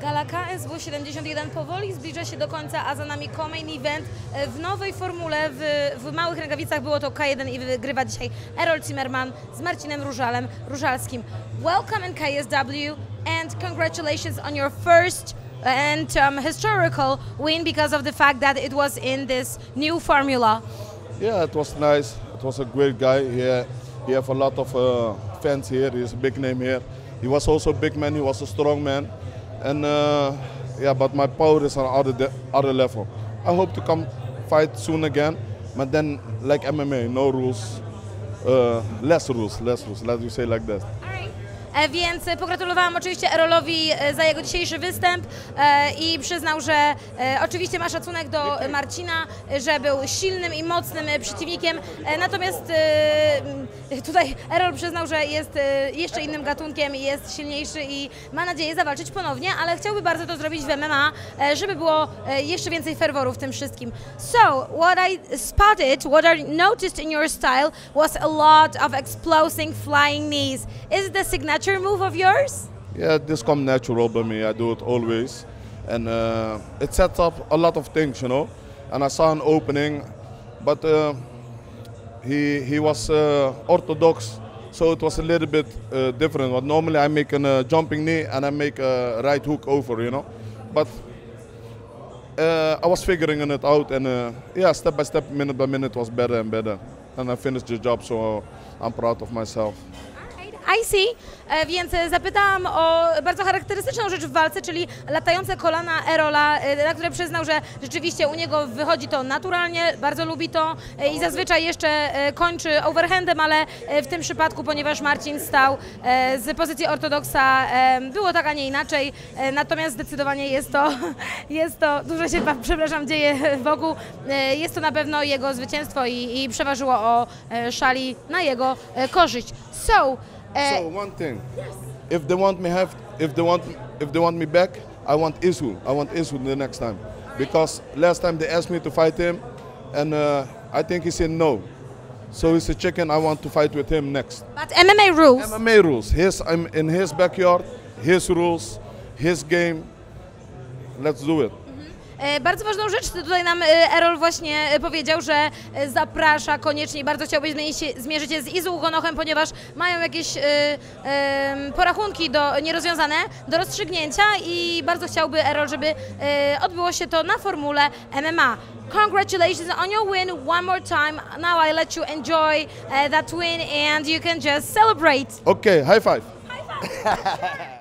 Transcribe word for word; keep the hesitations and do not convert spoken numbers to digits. Gala K S W siedemdziesiąt jeden powoli zbliża się do końca, a za nami co-main event w nowej formule, w, w małych rękawicach było to K jeden i wygrywa dzisiaj Errol Zimmerman z Marcinem Różalem Różalskim. Welcome in K S W and congratulations on your first and um, historical win because of the fact that it was in this new formula. Yeah, it was nice. It was a great guy. He, he have a lot of uh, fans here. He's a big name here. He was also a big man. He was a strong man. And uh, yeah, but my power is on other other level. I hope to come fight soon again, but then like M M A, no rules, uh, less rules, less rules. Let you say like that. Więc pogratulowałam oczywiście Errolowi za jego dzisiejszy występ i przyznał, że oczywiście ma szacunek do Marcina, że był silnym i mocnym przeciwnikiem, natomiast tutaj Errol przyznał, że jest jeszcze innym gatunkiem, jest silniejszy i ma nadzieję zawalczyć ponownie, ale chciałby bardzo to zrobić w M M A, żeby było jeszcze więcej ferworu w tym wszystkim. So, what I spotted, what I noticed in your style was a lot of exploding flying knees. Is the signature move of yours? Yeah, this comes natural by me. I do it always, and uh, it sets up a lot of things, you know. And I saw an opening, but uh, he he was uh, orthodox, so it was a little bit uh, different. But normally I make a uh, jumping knee and I make a right hook over, you know. But uh, I was figuring it out, and uh, yeah, step by step, minute by minute, was better and better, and I finished the job. So I'm proud of myself. I see, więc zapytałam o bardzo charakterystyczną rzecz w walce, czyli latające kolana Errola, na które przyznał, że rzeczywiście u niego wychodzi to naturalnie, bardzo lubi to i zazwyczaj jeszcze kończy overhandem, ale w tym przypadku, ponieważ Marcin stał z pozycji ortodoksa, było tak, a nie inaczej, natomiast zdecydowanie jest to, jest to dużo się, przepraszam, dzieje wokół, jest to na pewno jego zwycięstwo i, i przeważyło o szali na jego korzyść. So, Uh, so one thing, yes. if they want me have, if they want, if they want me back, I want Izu. I want Izu the next time, because last time they asked me to fight him, and uh, I think he said no. So he's a chicken. I want to fight with him next. But M M A rules. M M A rules. His, I'm in his backyard. His rules. His game. Let's do it. Bardzo ważną rzecz tutaj nam Errol właśnie powiedział, że zaprasza koniecznie, bardzo chciałbyś zmierzyć się z Izu Ugonohem, ponieważ mają jakieś y, y, porachunki do, nierozwiązane do rozstrzygnięcia i bardzo chciałby Errol, żeby y, odbyło się to na formule M M A. Congratulations on your win one more time. Now I let you enjoy uh, that win and you can just celebrate. Okay, high five. High five.